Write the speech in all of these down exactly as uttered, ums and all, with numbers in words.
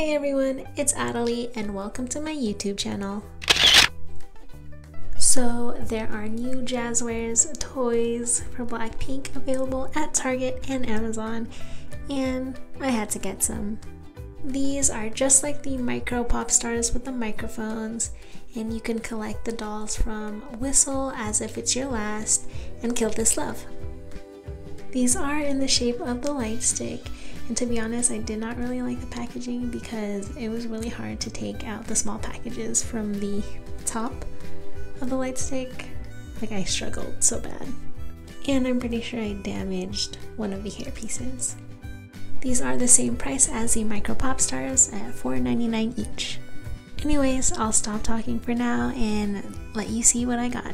Hey everyone, it's Adelie and welcome to my YouTube channel. So there are new Jazzwares toys for Blackpink available at Target and Amazon, and I had to get some. These are just like the Micro Pop Stars with the microphones, and you can collect the dolls from Whistle, As If It's Your Last, and Kill This Love. These are in the shape of the light stick, and to be honest, I did not really like the packaging because it was really hard to take out the small packages from the top of the light stick. Like, I struggled so bad. And I'm pretty sure I damaged one of the hair pieces. These are the same price as the Micro Pop Stars at four ninety-nine each. Anyways, I'll stop talking for now and let you see what I got.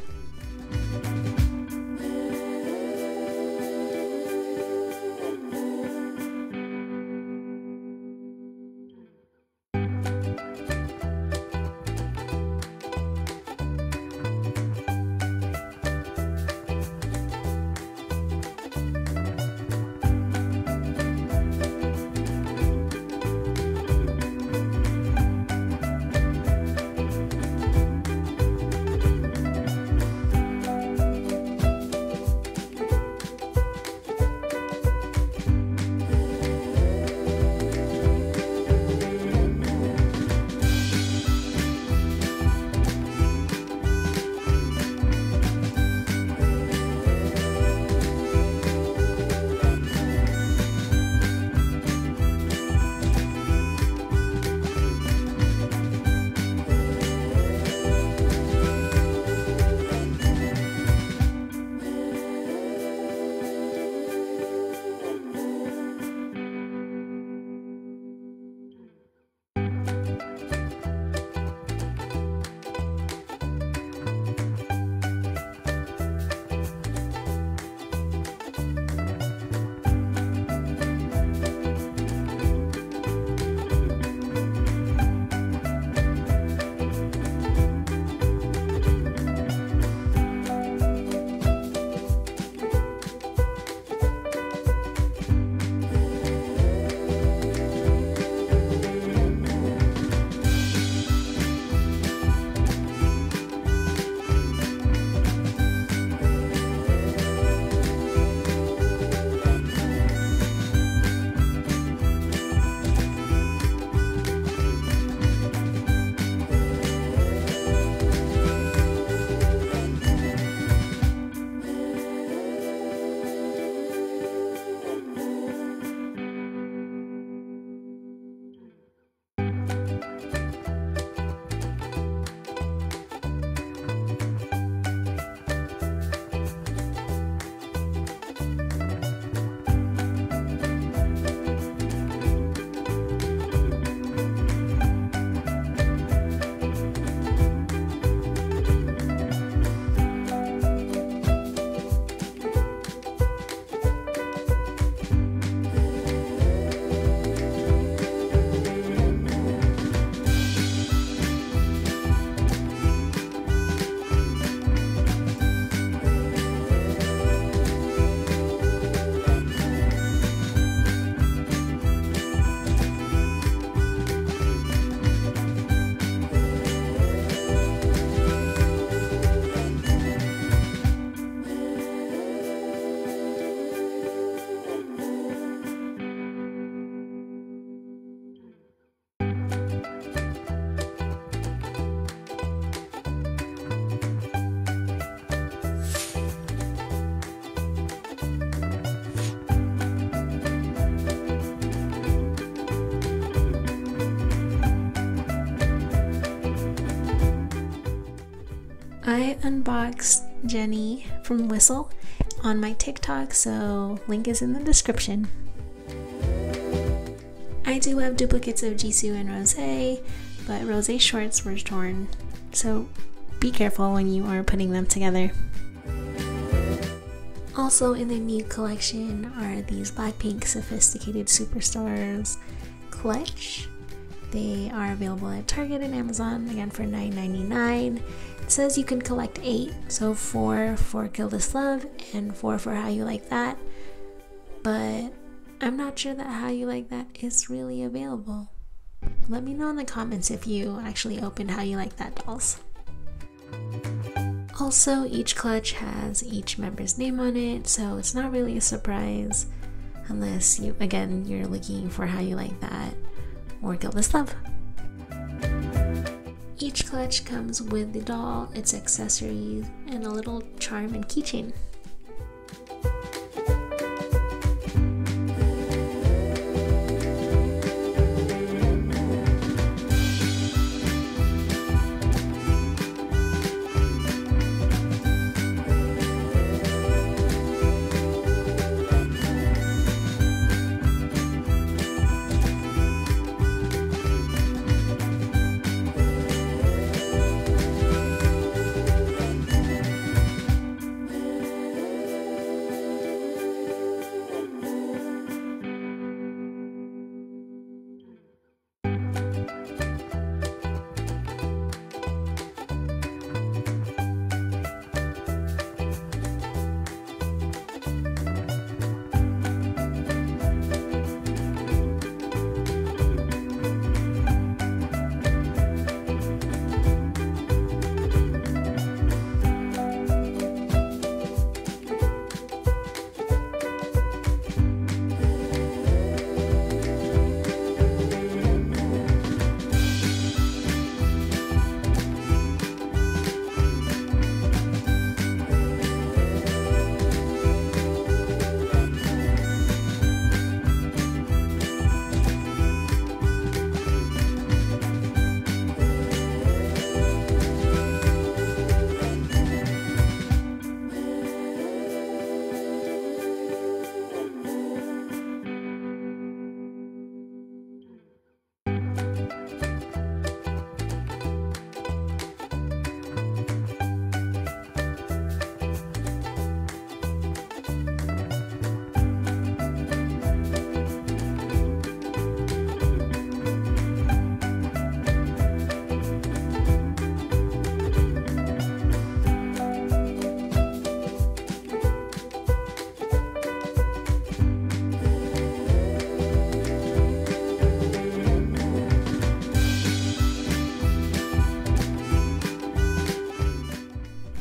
I unboxed Jennie from Whistle on my TikTok, so link is in the description. I do have duplicates of Jisoo and Rosé, but Rosé's shorts were torn, so be careful when you are putting them together. Also in the new collection are these Blackpink Sophisticated Superstars Clutch. They are available at Target and Amazon, again for nine ninety-nine. It says you can collect eight, so four for Kill This Love and four for How You Like That. But I'm not sure that How You Like That is really available. let me know in the comments if you actually opened How You Like That dolls. Also, each clutch has each member's name on it, so it's not really a surprise unless you, again, you're looking for How You Like That or Kill This Love. Each clutch comes with the doll, its accessories, and a little charm and keychain.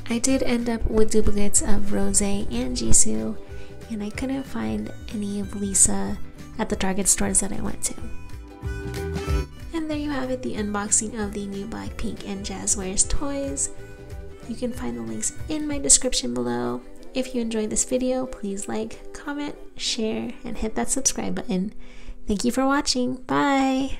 I did end up with duplicates of Rosé and Jisoo, and I couldn't find any of Lisa at the Target stores that I went to. And there you have it, the unboxing of the new Blackpink and Jazzwares toys. You can find the links in my description below. If you enjoyed this video, please like, comment, share, and hit that subscribe button. Thank you for watching. Bye!